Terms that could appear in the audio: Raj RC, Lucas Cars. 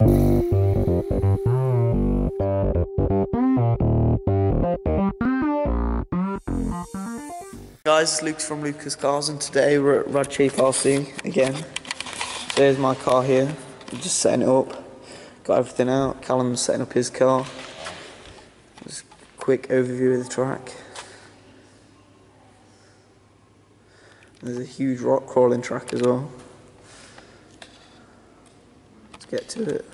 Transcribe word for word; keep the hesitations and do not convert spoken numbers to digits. Guys, Luke's from Lucas Cars, and today we're at Raj R C again. There's my car here. I'm just setting it up. Got everything out. Callum's setting up his car. Just a quick overview of the track. There's a huge rock crawling track as well. Let's get to it.